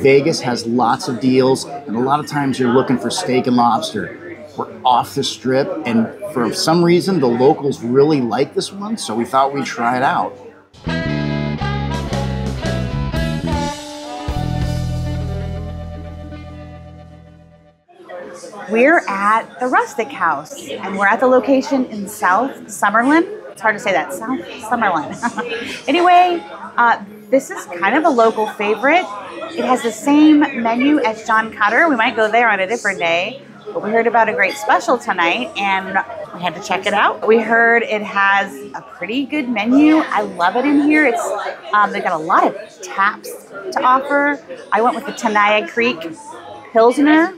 Vegas has lots of deals, and a lot of times you're looking for steak and lobster. We're off the strip, and for some reason, the locals really like this one, so we thought we'd try it out. We're at the Rustic House, and we're at the location in South Summerlin. It's hard to say that, South Summerlin. Anyway, this is kind of a local favorite. It has the same menu as John Cutter. We might go there on a different day, but we heard about a great special tonight, and we had to check it out. We heard it has a pretty good menu. I love it in here. It's they've got a lot of taps to offer. I went with the Tenaya Creek Pilsner.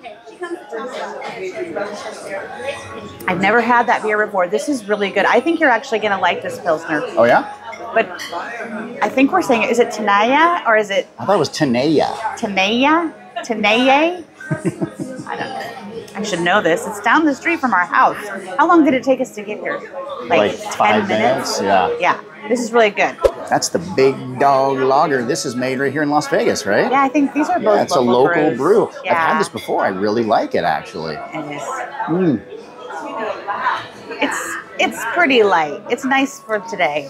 I've never had that beer before. This is really good. I think you're actually going to like this Pilsner. Oh, yeah? But I think we're saying, is it Tenaya or is it? I thought it was Tenaya. Tenaya? Tenaye? I don't know. I should know this. It's down the street from our house. How long did it take us to get here? Like 5 minutes? Yeah. Yeah. This is really good. That's the Big Dog Lager. This is made right here in Las Vegas, right? Yeah, I think these are both local. It's a local brew. Yeah. I've had this before. I really like it, actually. It is. Mm. It's pretty light. It's nice for today.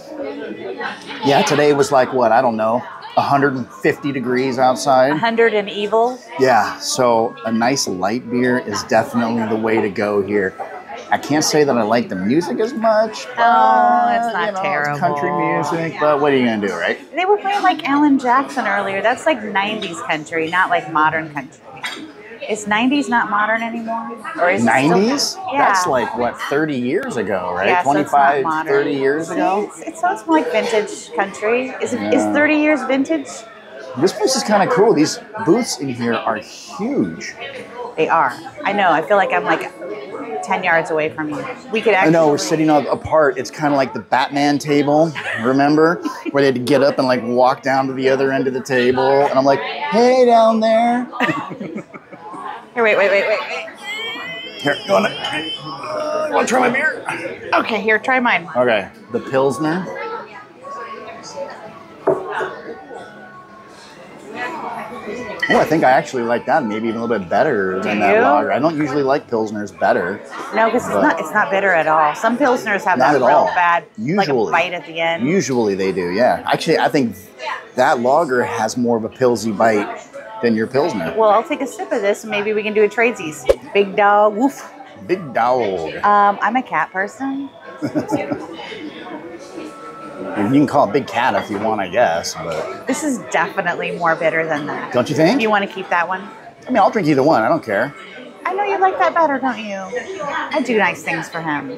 Yeah, today was like, what, I don't know, 150 degrees outside. 100 and evil. Yeah, so a nice light beer is definitely the way to go here. I can't say that I like the music as much. But, oh, it's not terrible. It's country music, but what are you going to do, right? They were playing like Alan Jackson earlier. That's like 90s country, not like modern country. Is 90s not modern anymore? Or is 90s? It still, yeah. That's like, what, 30 years ago, right? Yeah, 25, so 30 years ago? It sounds more like vintage country. Is 30 years vintage? This place is kind of cool. These booths in here are huge. They are. I know. I feel like I'm like 10 yards away from you. We could actually. I know, we're sitting apart. It's kind of like the Batman table, remember? Where they had to get up and like walk down to the other end of the table. And I'm like, hey, down there. Here, wait. Here, you want to try my beer? Okay, here, try mine. Okay, the Pilsner. Oh, I think I actually like that maybe even a little bit better than that lager. I don't usually like Pilsners better. No, because it's not bitter at all. Some Pilsners have that real bad bite at the end. Usually they do, yeah. Actually, I think that lager has more of a pilsy bite than your Pilsner. Well, I'll take a sip of this and maybe we can do a tradesies. Big dog, woof. Big dog. I'm a cat person. You can call it Big Cat if you want, I guess. But this is definitely more bitter than that. Don't you think? You want to keep that one? I mean, I'll drink either one. I don't care. I know you like that better, don't you? I do nice things for him.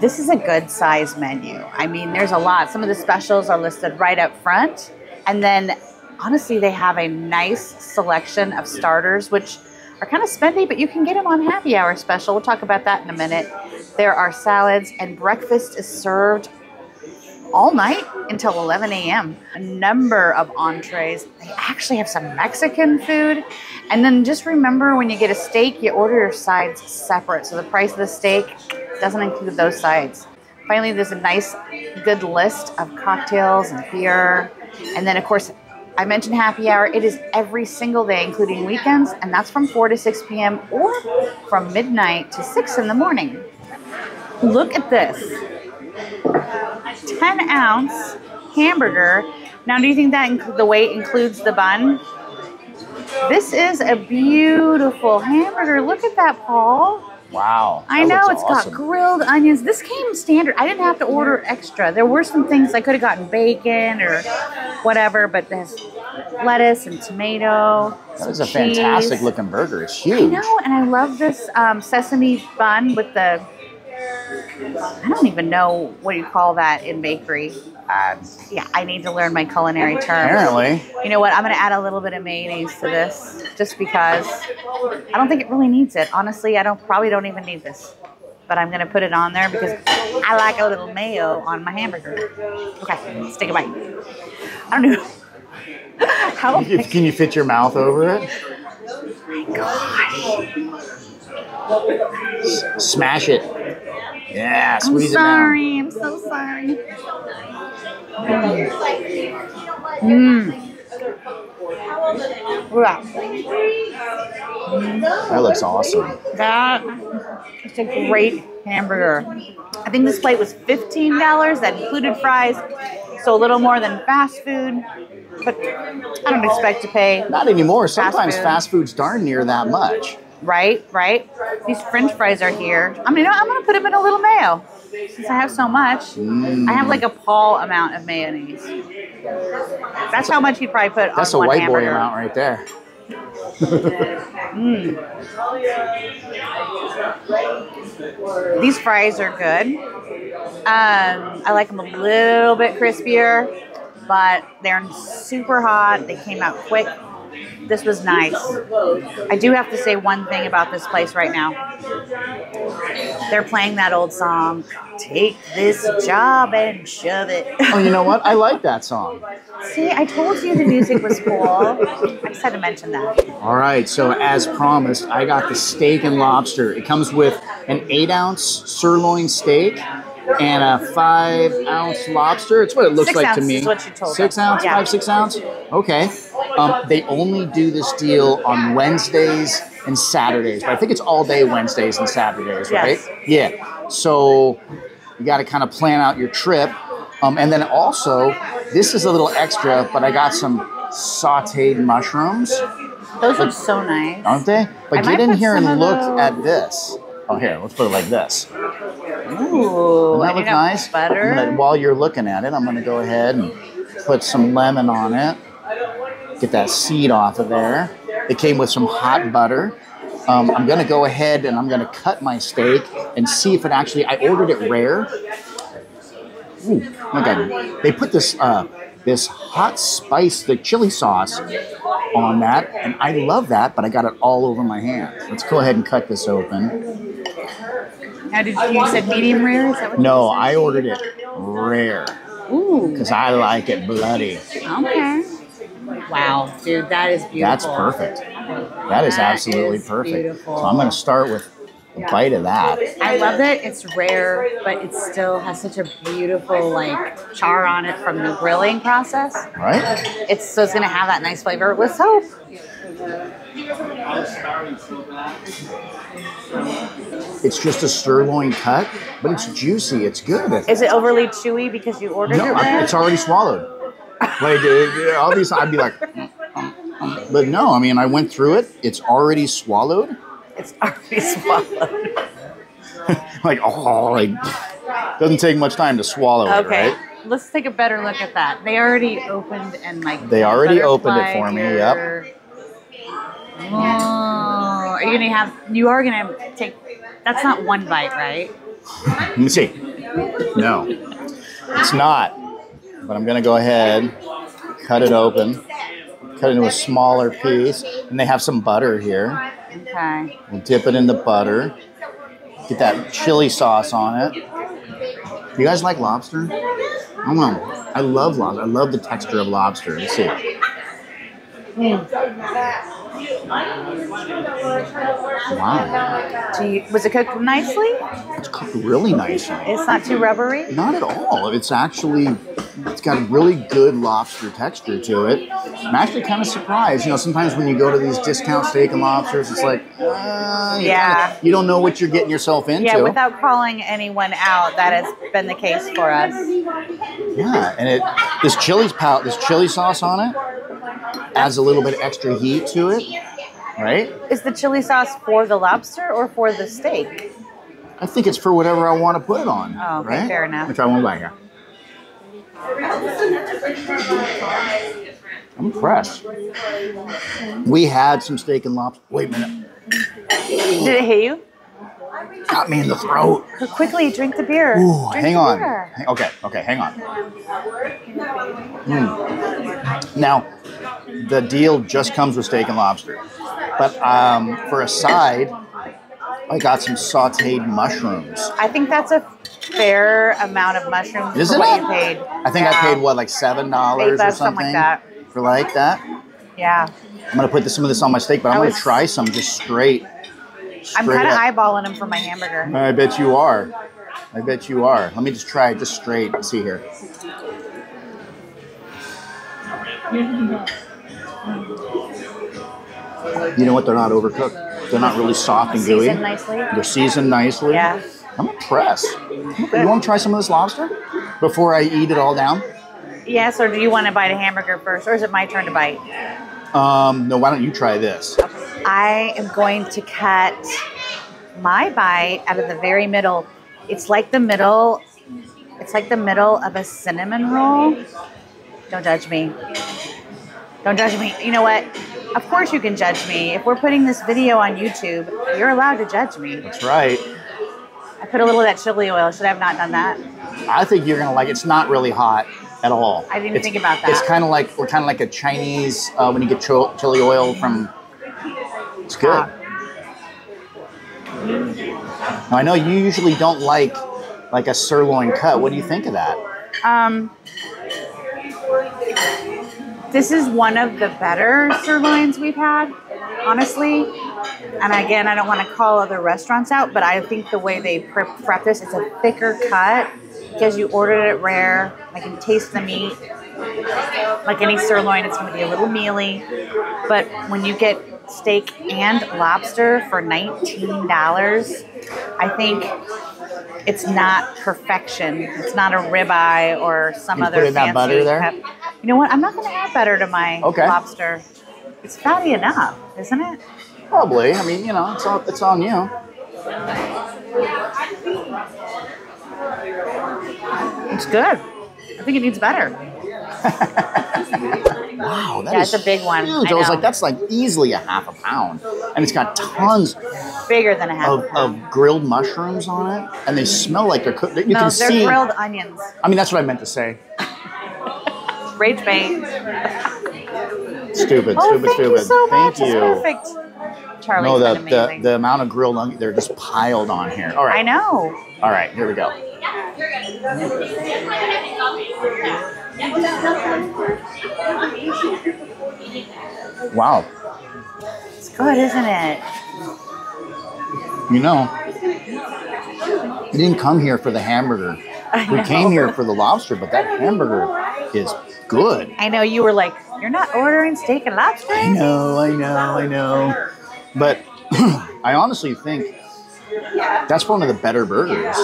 This is a good size menu. I mean, there's a lot. Some of the specials are listed right up front. And then, honestly, they have a nice selection of starters, which are kind of spendy, but you can get them on happy hour special. We'll talk about that in a minute. There are salads, and breakfast is served all night until 11 a.m. A number of entrees. They actually have some Mexican food. And then just remember, when you get a steak, you order your sides separate. So the price of the steak doesn't include those sides. Finally, there's a nice, good list of cocktails and beer. And then, of course, I mentioned happy hour. It is every single day, including weekends, and that's from 4 to 6 p.m. or from midnight to 6 in the morning. Look at this. 10-ounce hamburger. Now, do you think that the weight includes the bun? This is a beautiful hamburger. Look at that, Paul. Wow. I know, it's got grilled onions. This came standard. I didn't have to order extra. There were some things I could have gotten bacon or whatever, but there's lettuce and tomato. That is a fantastic looking burger. It's huge. I know, and I love this sesame bun with the, I don't even know what you call that in bakery. Yeah, I need to learn my culinary terms. Apparently. You know what? I'm going to add a little bit of mayonnaise to this just because I don't think it really needs it. Honestly, I probably don't even need this. But I'm going to put it on there because I like a little mayo on my hamburger. Okay, let's take a bite. I don't know. How can you fit your mouth over it? Oh my gosh. Smash it. Yeah, squeeze it down. I'm so sorry. Mmm. Wow. That looks awesome. That is a great hamburger. I think this plate was $15. That included fries, so a little more than fast food. But I don't expect to pay. Not anymore. Sometimes fast food's darn near that much. Right, right. These French fries are here. I mean, I'm gonna put them in a little mayo since I have so much. I have like a Paul amount of mayonnaise. That's how much you'd probably put on one hamburger. That's a white boy amount right there. These fries are good. I like them a little bit crispier, but they're super hot. They came out quick. This was nice. I do have to say one thing about this place right now. They're playing that old song, "Take This Job and Shove It." Oh, you know what? I like that song. See, I told you the music was cool. I just had to mention that. All right, so as promised, I got the steak and lobster. It comes with an 8-ounce sirloin steak and a 5-ounce lobster. It's what it looks like to me. 6 ounce, yeah. 5, 6 ounce. Okay. They only do this deal on Wednesdays and Saturdays, but I think it's all day Wednesdays and Saturdays, right? Yes. Yeah. So you got to kind of plan out your trip. And then also, this is a little extra, but I got some sauteed mushrooms. Those look so nice. Aren't they? But get in here and look at this. Oh, here, let's put it like this. Ooh, that looks nice. Butter. While you're looking at it, I'm going to go ahead and put some lemon on it. Get that seed off of there. It came with some hot butter. I'm going to go ahead and I'm going to cut my steak and see if it actually. I ordered it rare. Ooh, okay. They put this this hot spice, the chili sauce, on that, and I love that. But I got it all over my hand. Let's go ahead and cut this open. Now, did you said medium rare? Is that what no, I ordered it rare. Ooh. Because I like it bloody. Okay. Wow, dude, that is beautiful. That's perfect. That is absolutely perfect. Beautiful. So I'm going to start with a bite of that. I love that it's rare, but it still has such a beautiful like char on it from the grilling process. Right. It's so it's going to have that nice flavor with soap. It's just a sirloin cut, but it's juicy. It's good. Is it overly chewy because you ordered it? No, it's already swallowed. Like, all these, I'd be like, but no, I mean, I went through it. It's already swallowed. It's already swallowed. Like, oh, like, doesn't take much time to swallow it, right? Let's take a better look at that. They already opened and like. They already opened it for me. Yep. Oh, are you gonna have? You are gonna take. That's not one bite, right? Let me see. No, it's not. But I'm gonna go ahead, cut it open, cut it into a smaller piece, and they have some butter here. Okay. We'll dip it in the butter. Get that chili sauce on it. You guys like lobster? I don't know. I love lobster. I love the texture of lobster. Let's see. Wow. Was it cooked nicely? It's cooked really nicely. It's not too rubbery? Not at all. It's actually, it's got a really good lobster texture to it. I'm actually kind of surprised. You know, sometimes when you go to these discount steak and lobsters, it's like, you don't know what you're getting yourself into. Yeah, without calling anyone out, that has been the case for us. Yeah, and this chili sauce on it adds a little bit of extra heat to it, right? Is the chili sauce for the lobster or for the steak? I think it's for whatever I want to put it on. Oh, okay, right? Fair enough. Let me try one bite here. I'm impressed. We had some steak and lobster. Wait a minute. Did it hit you? Got me in the throat. Quickly, drink the beer. Ooh, hang on. Okay, hang on. Now, the deal just comes with steak and lobster. But for a side, I got some sauteed mushrooms. I think that's a fair amount of mushrooms for what you paid. I think I paid, what, like $7 or something like that. For like that? Yeah. I'm going to put some of this on my steak, but I'm going to try some just straight. I'm kind of eyeballing them for my hamburger. I bet you are. I bet you are. Let me just try it just straight. Let's see here. You know what? They're not overcooked. They're not really soft and gooey. Seasoned nicely. They're seasoned nicely. Yeah. I'm impressed. Good. You want to try some of this lobster before I eat it all down? Yes, or do you want to bite a hamburger first, or is it my turn to bite? No, why don't you try this? I am going to cut my bite out of the very middle. It's like the middle. It's like the middle of a cinnamon roll. Don't judge me. Don't judge me. You know what? Of course you can judge me. If we're putting this video on YouTube, you're allowed to judge me. That's right. I put a little of that chili oil. Should I have not done that? I think you're going to like it. It's not really hot at all. I didn't think about that. It's kind of like, we're kind of like a Chinese, when you get chili oil from, it's good. Now, I know you usually don't like a sirloin cut. What do you think of that? This is one of the better sirloins we've had, honestly. And again, I don't want to call other restaurants out, but I think the way they prep this, it's a thicker cut because you ordered it rare. I can taste the meat. Like any sirloin, it's going to be a little mealy. But when you get steak and lobster for $19, I think it's not perfection. It's not a ribeye or some other fancy. Put in that butter there? Pep. You know what? I'm not going to add butter to my lobster. It's fatty enough, isn't it? Probably. I mean, you know, it's on you. It's good. I think it needs better. Wow, that is, it's a big one. Huge. I was like, that's like easily a half a pound, and it's got tons. Bigger than a half of grilled mushrooms on it, and they smell like they're cooked. You can see grilled onions. I mean, that's what I meant to say. Rage bait. Stupid, oh, stupid. Thank you so much. It's perfect. Charlie, no, the amount of grilled onions, they're just piled on here. All right. I know. All right, here we go. Wow. It's good, isn't it? You know, we didn't come here for the hamburger. We came here for the lobster, but that hamburger is good. I know, you were like, you're not ordering steak and lobster? I know, I know, I know. But I honestly think that's one of the better burgers.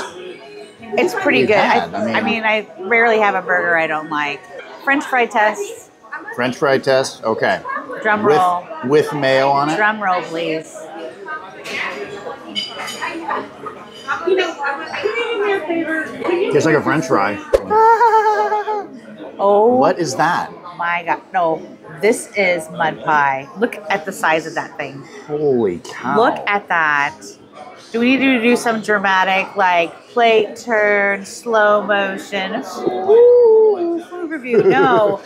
It's pretty good. I mean, I rarely have a burger I don't like. French fry test. French fry test, okay. Drum roll. With mayo on it? Drum roll, please. Tastes like a French fry. Oh. What is that? My God. No, this is mud pie. Look at the size of that thing. Holy cow. Look at that. Do we need to do some dramatic, like, plate turn, slow motion? Ooh, food review. No,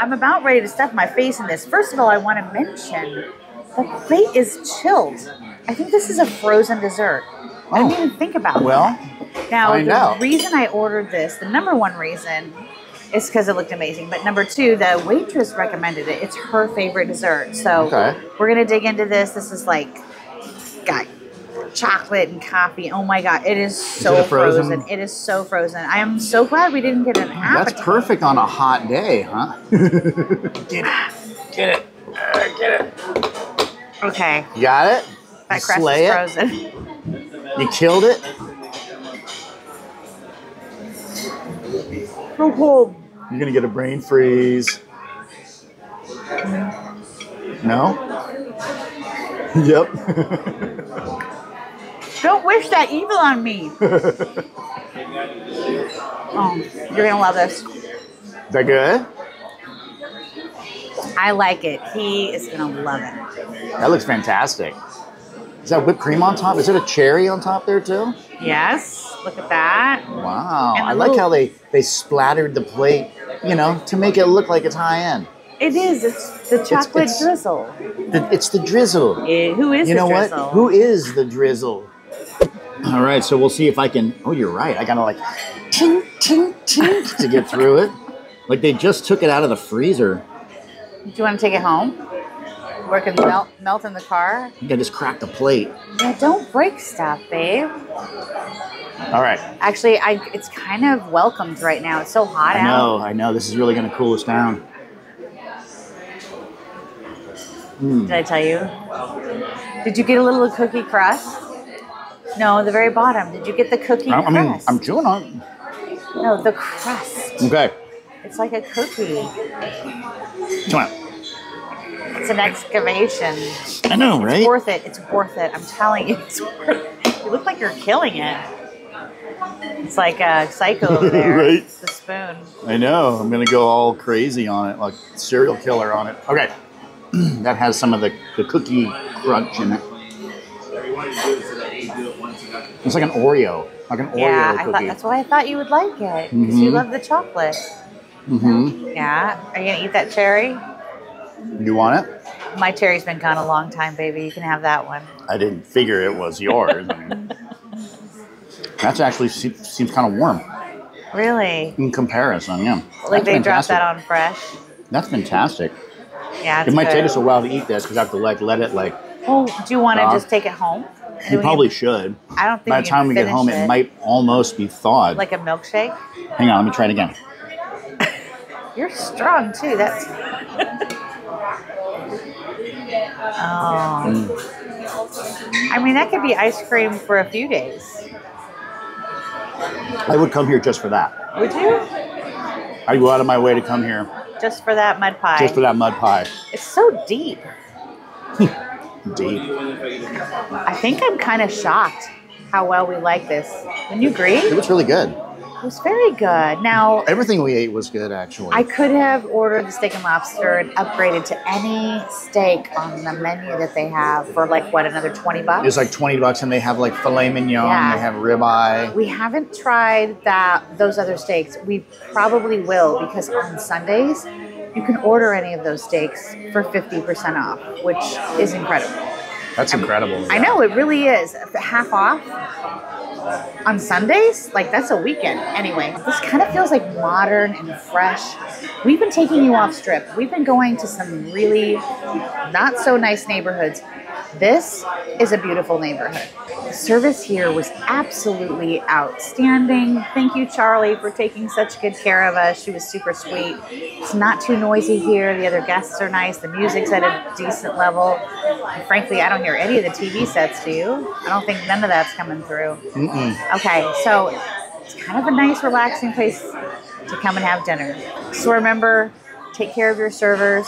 I'm about ready to stuff my face in this. First of all, I want to mention the plate is chilled. I think this is a frozen dessert. Oh. I didn't even think about that. Now, the reason I ordered this, the number one reason, is because it looked amazing. But number two, the waitress recommended it. It's her favorite dessert. So we're going to dig into this. This is like, got chocolate and coffee. Oh my God. It is so frozen. It is so frozen. I am so glad we didn't get an appetite. That's perfect on a hot day, huh? Get it. Get it. Get it. Okay. You got it? That crust is frozen. You killed it? So cold. You're gonna get a brain freeze. No? Yep. Don't wish that evil on me. Oh, you're gonna love this. Is that good? I like it. He is gonna love it. That looks fantastic. Is that whipped cream on top? Is it a cherry on top there too? Yes. Look at that. Wow. I like how they splattered the plate, you know, to make it look like it's high end. It is. It's the chocolate drizzle. It's the drizzle. Yeah, who is the drizzle? You know what? Who is the drizzle? All right. So we'll see if I can. Oh, you're right. I got to like ting, ting, ting to get through it. Like they just took it out of the freezer. Do you want to take it home? Where it can melt in the car. You can just crack the plate. Yeah, don't break stuff, babe. All right. Actually, it's kind of welcomed right now. It's so hot out. I know. This is really going to cool us down. Did I tell you? Did you get a little cookie crust? No, the very bottom. Did you get the cookie crust? I mean, I'm chewing on it. No, the crust. Okay. It's like a cookie. Come on. It's an excavation. I know, right? It's worth it. It's worth it. I'm telling you, it's worth it. You look like you're killing it. It's like a psycho over there. Right? It's the spoon. I know. I'm going to go all crazy on it, like serial killer on it. Okay. That has some of the cookie crunch in it. It's like an Oreo. Like an Oreo cookie. Yeah, that's why I thought you would like it. Because you love the chocolate. Yeah. Are you going to eat that cherry? You want it? My cherry's been gone a long time, baby. You can have that one. I didn't figure it was yours. That actually seems kind of warm. Really? In comparison, yeah. Like they dropped that on fresh. That's fantastic. Yeah, it's It might take us a while to eat this because I have to like let it like. Oh, do you want to just take it home? You probably should. I don't think. By the time we get home, it might almost be thawed. Like a milkshake. Hang on, let me try it again. You're strong too. That's. I mean, that could be ice cream for a few days. I would come here just for that. Would you? I go out of my way to come here. Just for that mud pie. Just for that mud pie. It's so deep. Deep. I think I'm kind of shocked how well we like this. Wouldn't you agree? It was really good. It was very good. Now everything we ate was good, actually. I could have ordered the steak and lobster and upgraded to any steak on the menu that they have for like what, another $20? It's like $20, and they have like filet mignon. Yeah. They have ribeye. We haven't tried those other steaks. We probably will, because on Sundays you can order any of those steaks for 50% off, which is incredible. That's incredible. Yeah. I know, it really is. Half off. On Sundays? Like, that's a weekend. Anyway, this kind of feels like modern and fresh. We've been taking you off strip. We've been going to some really not so nice neighborhoods. This is a beautiful neighborhood. The service here was absolutely outstanding. Thank you, Charlie, for taking such good care of us. She was super sweet. It's not too noisy here. The other guests are nice. The music's at a decent level. And frankly, I don't hear any of the TV sets, do you? I don't think none of that's coming through. Okay, so it's kind of a nice, relaxing place to come and have dinner. So remember, take care of your servers.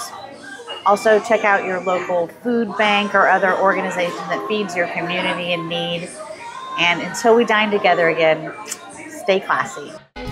Also, check out your local food bank or other organization that feeds your community in need. And until we dine together again, stay classy.